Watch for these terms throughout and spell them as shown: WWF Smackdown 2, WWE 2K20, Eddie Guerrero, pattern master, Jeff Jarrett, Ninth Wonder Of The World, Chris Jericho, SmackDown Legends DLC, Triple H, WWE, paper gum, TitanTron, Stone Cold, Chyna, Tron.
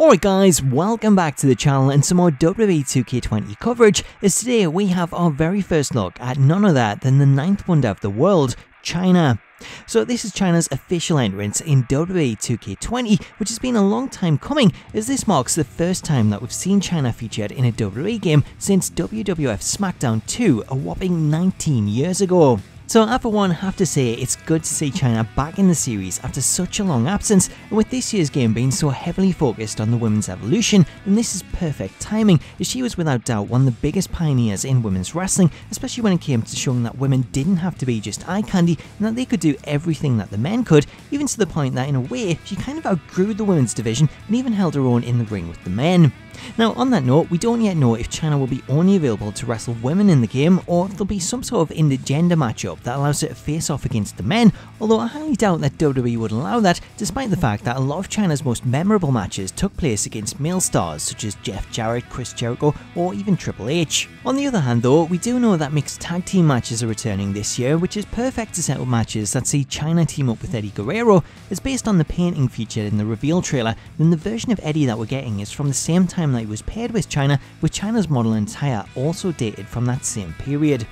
Alright guys, welcome back to the channel and some more WWE 2K20 coverage, as today we have our very first look at none other than the ninth wonder of the world, Chyna. So this is Chyna's official entrance in WWE 2K20, which has been a long time coming, as this marks the first time that we've seen Chyna featured in a WWE game since WWF Smackdown 2 a whopping 19 years ago. So I for one have to say it's good to see Chyna back in the series after such a long absence, and with this year's game being so heavily focused on the women's evolution, then this is perfect timing, as she was without doubt one of the biggest pioneers in women's wrestling, especially when it came to showing that women didn't have to be just eye candy and that they could do everything that the men could, even to the point that in a way she kind of outgrew the women's division and even held her own in the ring with the men. Now on that note, we don't yet know if Chyna will be only available to wrestle women in the game or if there'll be some sort of intergender matchup that allows her to face off against the men, although I highly doubt that WWE would allow that, despite the fact that a lot of Chyna's most memorable matches took place against male stars such as Jeff Jarrett, Chris Jericho or even Triple H. On the other hand though, we do know that mixed tag team matches are returning this year, which is perfect to set up matches that see Chyna team up with Eddie Guerrero, as based on the painting featured in the reveal trailer, then the version of Eddie that we're getting is from the same time that he was paired with Chyna's model and attire also dated from that same period.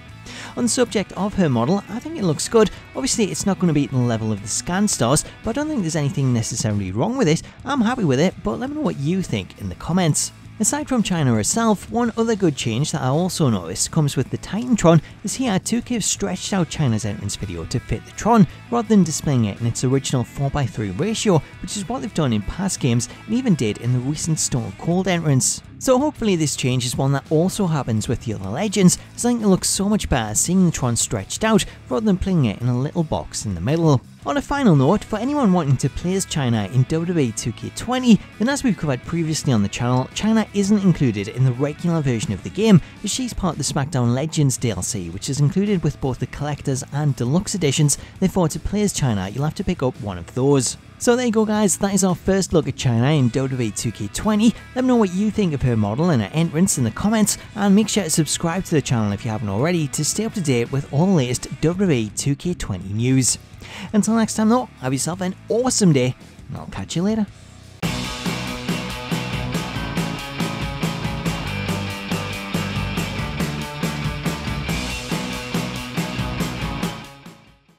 On the subject of her model, I think it looks good. Obviously it's not going to be at the level of the Scan Stars, but I don't think there's anything necessarily wrong with it. I'm happy with it, but let me know what you think in the comments. Aside from Chyna herself, one other good change that I also noticed comes with the TitanTron, as here 2K stretched out Chyna's entrance video to fit the Tron, rather than displaying it in its original 4:3 ratio, which is what they've done in past games and even did in the recent Stone Cold entrance. So hopefully this change is one that also happens with the other legends, as I think it looks so much better seeing the Tron stretched out rather than playing it in a little box in the middle. On a final note, for anyone wanting to play as Chyna in WWE 2K20, then as we've covered previously on the channel, Chyna isn't included in the regular version of the game, as she's part of the SmackDown Legends DLC, which is included with both the Collector's and Deluxe editions, therefore to play as Chyna you'll have to pick up one of those. So there you go guys, that is our first look at Chyna in WWE 2K20, let me know what you think of her model and her entrance in the comments, and make sure to subscribe to the channel if you haven't already to stay up to date with all the latest WWE 2K20 news. Until next time though, have yourself an awesome day, and I'll catch you later.